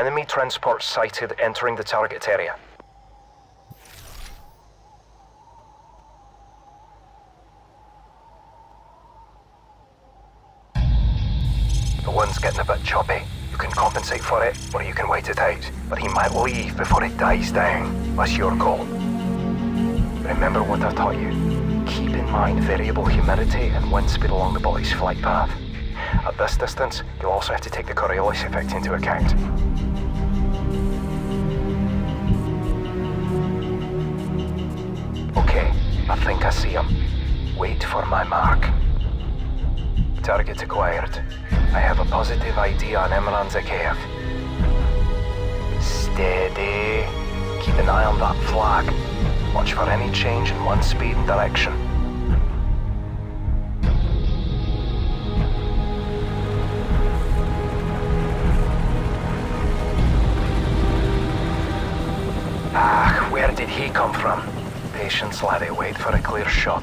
Enemy transport sighted entering the target area. The wind's getting a bit choppy. You can compensate for it, or you can wait it out. But he might leave before it dies down. That's your call. Remember what I taught you. Keep in mind variable humidity and wind speed along the body's flight path. At this distance, you'll also have to take the Coriolis effect into account. Okay, I think I see him. Wait for my mark. Target acquired. I have a positive ID on Imran Zakhaev. Steady. Keep an eye on that flag. Watch for any change in wind speed and direction. Where did he come from? Patience, laddie, wait for a clear shot.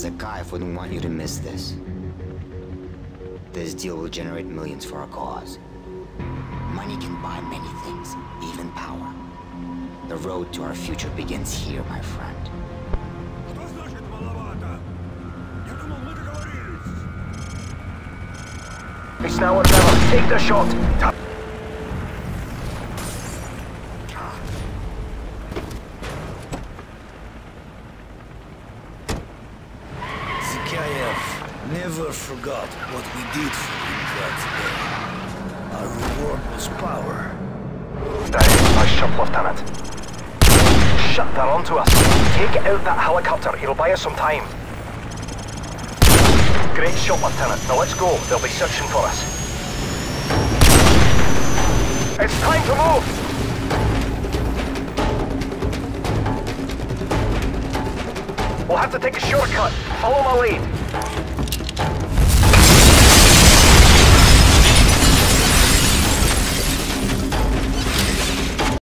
Zakhaev wouldn't want you to miss this. This deal will generate millions for our cause. Money can buy many things, even power. The road to our future begins here, my friend. It's now or never. Take the shot! Never forgot what we did for him that day. Our reward was power. That is my ship, Lieutenant. Shut that onto us. Take out that helicopter. It'll buy us some time. Great shot, Lieutenant. Now let's go. They'll be searching for us. It's time to move! We'll have to take a shortcut. Follow my lead.